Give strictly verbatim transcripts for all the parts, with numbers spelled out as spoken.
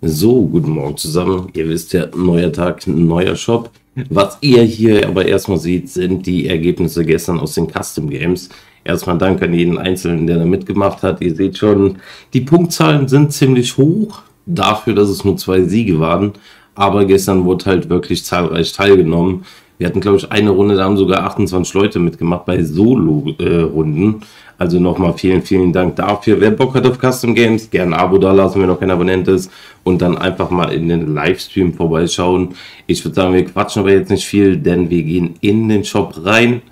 So, guten Morgen zusammen. Ihr wisst ja, neuer Tag, neuer Shop. Was ihr hier aber erstmal seht, sind die Ergebnisse gestern aus den Custom Games. Erstmal Dank an jeden Einzelnen, der da mitgemacht hat. Ihr seht schon, die Punktzahlen sind ziemlich hoch, dafür, dass es nur zwei Siege waren. Aber gestern wurde halt wirklich zahlreich teilgenommen. Wir hatten, glaube ich, eine Runde, da haben sogar achtundzwanzig Leute mitgemacht bei Solo-Runden. Also nochmal vielen, vielen Dank dafür. Wer Bock hat auf Custom Games, gerne ein Abo da lassen, wenn noch kein Abonnent ist. Und dann einfach mal in den Livestream vorbeischauen. Ich würde sagen, wir quatschen aber jetzt nicht viel, denn wir gehen in den Shop rein.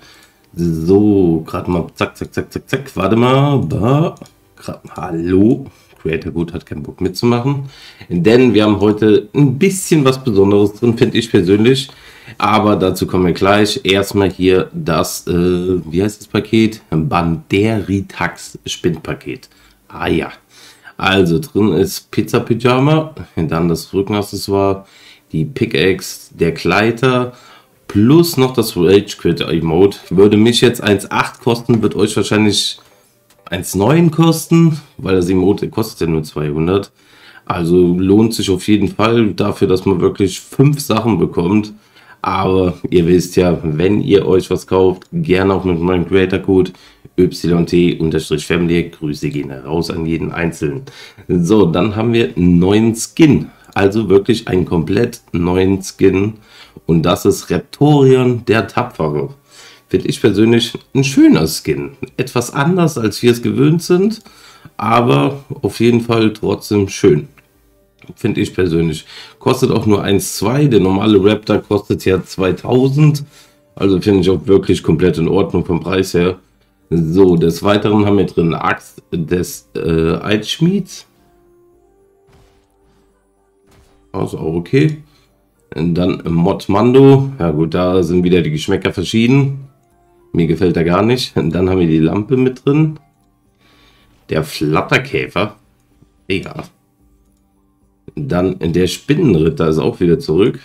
So, gerade mal, zack, zack, zack, zack, zack, warte mal, da, grad, hallo. Creator Good hat keinen Bock mitzumachen, denn wir haben heute ein bisschen was Besonderes drin, finde ich persönlich, aber dazu kommen wir gleich. Erstmal hier das, äh, wie heißt das Paket? Banderitax Spinnpaket. Ah ja, also drin ist Pizza Pyjama, dann das Rückenaccessoire, die Pickaxe, der Gleiter, plus noch das Rage Quit Emote. Würde mich jetzt eins Komma acht kosten, wird euch wahrscheinlich eins Komma neun kosten, weil das Emote kostet ja nur zweihundert. Also lohnt sich auf jeden Fall dafür, dass man wirklich fünf Sachen bekommt. Aber ihr wisst ja, wenn ihr euch was kauft, gerne auch mit meinem Creator Code Y T Family. Grüße gehen heraus an jeden Einzelnen. So, dann haben wir einen neuen Skin. Also wirklich einen komplett neuen Skin. Und das ist Raptorian, der Tapfere. Finde ich persönlich ein schöner Skin. Etwas anders, als wir es gewöhnt sind, aber auf jeden Fall trotzdem schön. Finde ich persönlich. Kostet auch nur eins Komma zwei. Der normale Raptor kostet ja zweitausend. Also finde ich auch wirklich komplett in Ordnung vom Preis her. So, des Weiteren haben wir drin eine Axt des äh, Eitschmieds. Also auch okay. Und dann Mod Mando. Ja gut, da sind wieder die Geschmäcker verschieden. Mir gefällt er gar nicht. Und dann haben wir die Lampe mit drin. Der Flatterkäfer. Ja. Dann der Spinnenritter ist auch wieder zurück.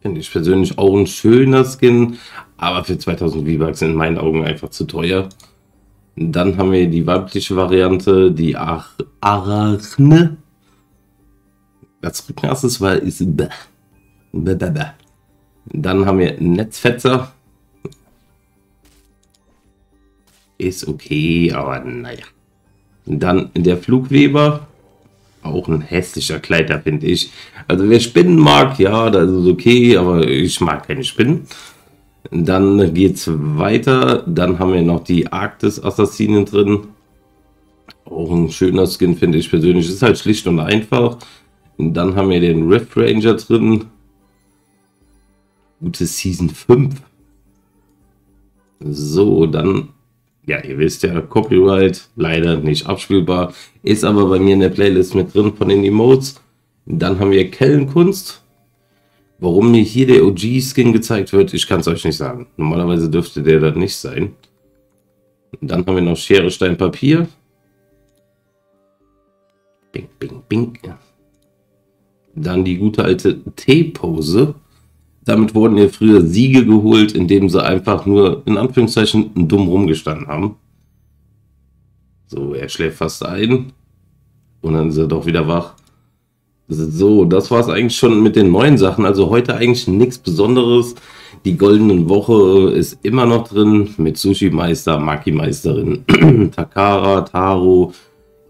Finde ich persönlich auch ein schöner Skin. Aber für zweitausend V-Bucks in meinen Augen einfach zu teuer. Dann haben wir die weibliche Variante. Die Ar Arachne. Das Rückenaccessoire ist... Bäh. Bäh, bäh, bäh. Dann haben wir Netzfetzer. Ist okay, aber naja. Dann der Flugweber. Auch ein hässlicher Kleider, finde ich. Also wer Spinnen mag, ja, das ist okay, aber ich mag keine Spinnen. Dann geht es weiter. Dann haben wir noch die Arktis-Assassinen drin. Auch ein schöner Skin, finde ich persönlich. Ist halt schlicht und einfach. Dann haben wir den Rift Ranger drin. Gute Season fünf. So, dann... Ja, ihr wisst ja, Copyright, leider nicht abspielbar, ist aber bei mir in der Playlist mit drin von den Emotes. Dann haben wir Kellenkunst. Warum mir hier der O G-Skin gezeigt wird, ich kann es euch nicht sagen. Normalerweise dürfte der das nicht sein. Dann haben wir noch Schere, Stein, Papier. Bing, bing, bing. Dann die gute alte T-Pose. Damit wurden ja früher Siege geholt, indem sie einfach nur, in Anführungszeichen, dumm rumgestanden haben. So, er schläft fast ein. Und dann ist er doch wieder wach. So, das war es eigentlich schon mit den neuen Sachen. Also heute eigentlich nichts Besonderes. Die goldene Woche ist immer noch drin. Mit Sushi-Meister, Maki-Meisterin, Takara, Taro.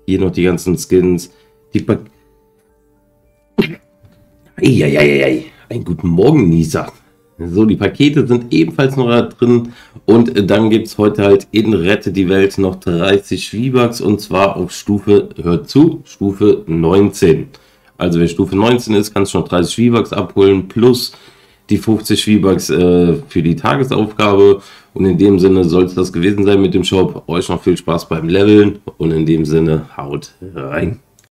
Hier noch die ganzen Skins. Die Pack... Eieieiei. Einen guten Morgen, Nisa. So, die Pakete sind ebenfalls noch da drin. Und dann gibt es heute halt in Rette die Welt noch dreißig V-Bucks. Und zwar auf Stufe, hört zu, Stufe neunzehn. Also wer Stufe neunzehn ist, kannst du noch dreißig V-Bucks abholen. Plus die fünfzig V-Bucks äh, für die Tagesaufgabe. Und in dem Sinne soll es das gewesen sein mit dem Shop. Euch noch viel Spaß beim Leveln. Und in dem Sinne, haut rein.